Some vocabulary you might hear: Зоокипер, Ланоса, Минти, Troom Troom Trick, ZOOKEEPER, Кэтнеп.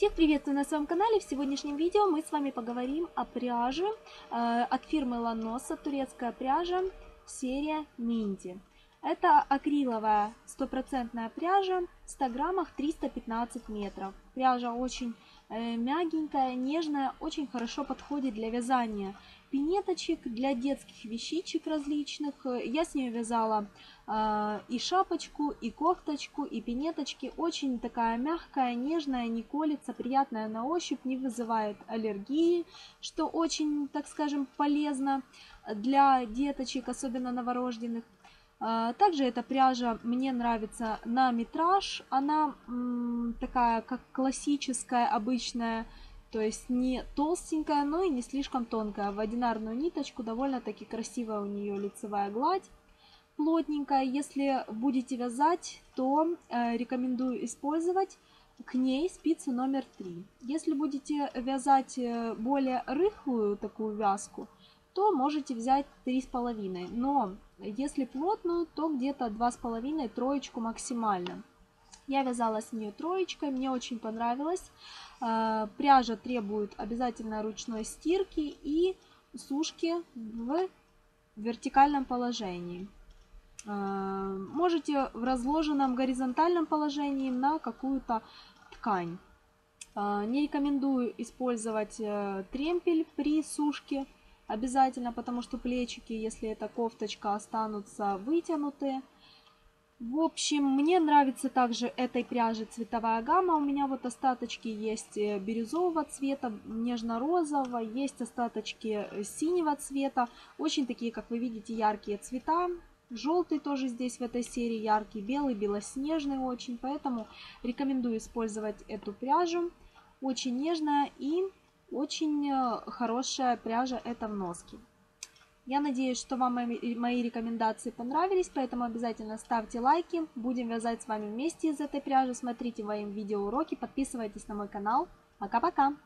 Всех приветствую на своем канале. В сегодняшнем видео мы с вами поговорим о пряже от фирмы Ланоса, турецкая пряжа, серия Минти. Это акриловая 100% пряжа, 100 граммах 315 метров. Пряжа очень мягенькая, нежная, очень хорошо подходит для вязания пинеточек, для детских вещичек различных. Я с нее вязала и шапочку, и кофточку, и пинеточки. Очень такая мягкая, нежная, не колется, приятная на ощупь, не вызывает аллергии, что очень, так скажем, полезно для деточек, особенно новорожденных. Также эта пряжа мне нравится на метраж, она такая, как классическая, обычная, то есть не толстенькая, но и не слишком тонкая, в одинарную ниточку, довольно-таки красивая у нее лицевая гладь, плотненькая. Если будете вязать, то рекомендую использовать к ней спицу номер 3. Если будете вязать более рыхлую такую вязку, то можете взять 3,5, но если плотную, то где-то 2,5, троечку максимально. Я вязала с нее троечкой, мне очень понравилось. Пряжа требует обязательно ручной стирки и сушки в вертикальном положении. Можете в разложенном горизонтальном положении на какую-то ткань. Не рекомендую использовать тремпель при сушке. Обязательно, потому что плечики, если это кофточка, останутся вытянутые. В общем, мне нравится также этой пряжи цветовая гамма. У меня вот остаточки есть бирюзового цвета, нежно-розового, есть остаточки синего цвета. Очень такие, как вы видите, яркие цвета. Желтый тоже здесь в этой серии яркий, белый, белоснежный очень. Поэтому рекомендую использовать эту пряжу. Очень нежная и очень хорошая пряжа это в носке. Я надеюсь, что вам мои рекомендации понравились, поэтому обязательно ставьте лайки. Будем вязать с вами вместе из этой пряжи. Смотрите мои видеоуроки, подписывайтесь на мой канал. Пока-пока!